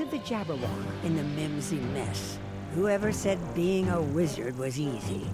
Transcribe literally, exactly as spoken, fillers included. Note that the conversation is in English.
Of the Jabberwock in the Mimsy mess. Whoever said being a wizard was easy?